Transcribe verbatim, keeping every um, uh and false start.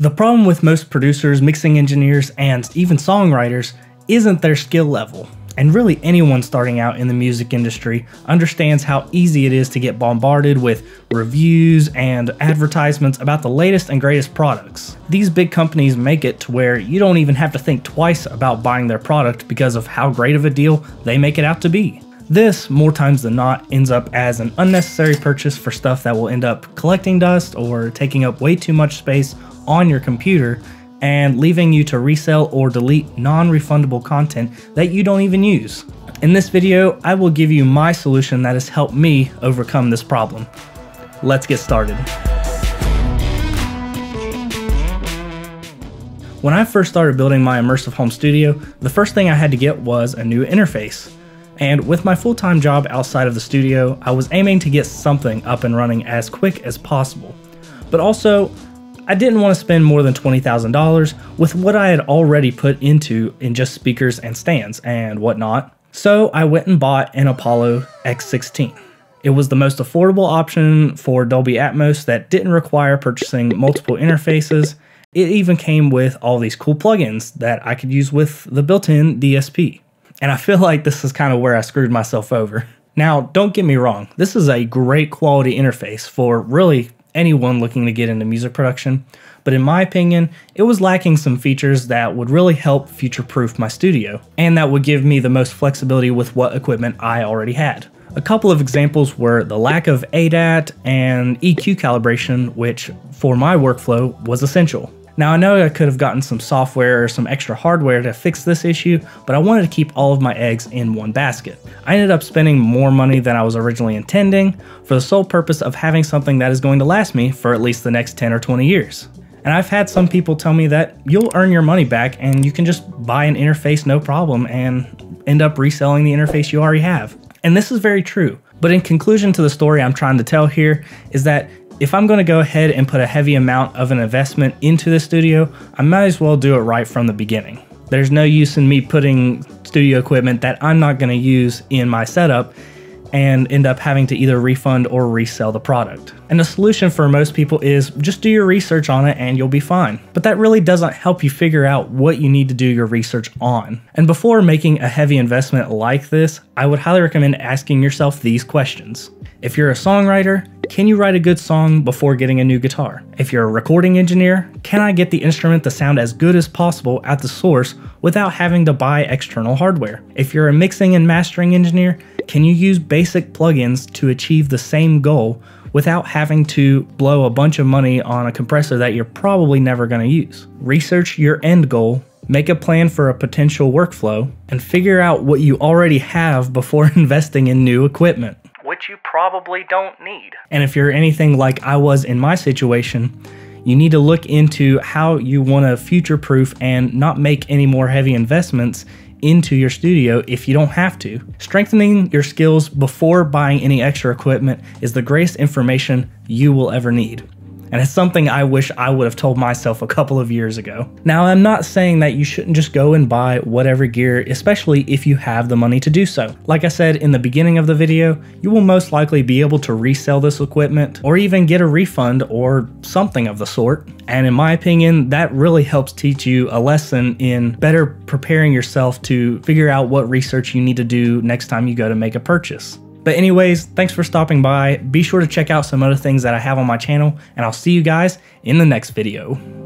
The problem with most producers, mixing engineers, and even songwriters isn't their skill level, and really anyone starting out in the music industry understands how easy it is to get bombarded with reviews and advertisements about the latest and greatest products. These big companies make it to where you don't even have to think twice about buying their product because of how great of a deal they make it out to be. This, more times than not, ends up as an unnecessary purchase for stuff that will end up collecting dust or taking up way too much space on your computer and leaving you to resell or delete non-refundable content that you don't even use. In this video, I will give you my solution that has helped me overcome this problem. Let's get started. When I first started building my immersive home studio, the first thing I had to get was a new interface. And with my full-time job outside of the studio, I was aiming to get something up and running as quick as possible. But also, I didn't want to spend more than twenty thousand dollars with what I had already put into in just speakers and stands and whatnot. So I went and bought an Apollo X sixteen. It was the most affordable option for Dolby Atmos that didn't require purchasing multiple interfaces. It even came with all these cool plugins that I could use with the built-in D S P. And I feel like this is kind of where I screwed myself over. Now, don't get me wrong, this is a great quality interface for really anyone looking to get into music production, but in my opinion, it was lacking some features that would really help future-proof my studio, and that would give me the most flexibility with what equipment I already had. A couple of examples were the lack of A D A T and E Q calibration, which for my workflow was essential. Now, I know I could have gotten some software or some extra hardware to fix this issue, but I wanted to keep all of my eggs in one basket. I ended up spending more money than I was originally intending for the sole purpose of having something that is going to last me for at least the next ten or twenty years. And I've had some people tell me that you'll earn your money back and you can just buy an interface no problem and end up reselling the interface you already have. And this is very true. But in conclusion to the story I'm trying to tell here is that if I'm going to go ahead and put a heavy amount of an investment into the studio, I might as well do it right from the beginning. There's no use in me putting studio equipment that I'm not going to use in my setup and end up having to either refund or resell the product. And the solution for most people is just do your research on it and you'll be fine. But that really doesn't help you figure out what you need to do your research on. And before making a heavy investment like this, I would highly recommend asking yourself these questions. If you're a songwriter, can you write a good song before getting a new guitar? If you're a recording engineer, can I get the instrument to sound as good as possible at the source without having to buy external hardware? If you're a mixing and mastering engineer, can you use basic plugins to achieve the same goal without having to blow a bunch of money on a compressor that you're probably never going to use? Research your end goal, make a plan for a potential workflow, and figure out what you already have before investing in new equipment, which you probably don't need. And if you're anything like I was in my situation, you need to look into how you want to future-proof and not make any more heavy investments into your studio if you don't have to. Strengthening your skills before buying any extra equipment is the greatest information you will ever need. And it's something I wish I would have told myself a couple of years ago. Now, I'm not saying that you shouldn't just go and buy whatever gear, especially if you have the money to do so. Like I said in the beginning of the video, you will most likely be able to resell this equipment or even get a refund or something of the sort. And in my opinion, that really helps teach you a lesson in better preparing yourself to figure out what research you need to do next time you go to make a purchase. But anyways, thanks for stopping by. Be sure to check out some other things that I have on my channel, and I'll see you guys in the next video.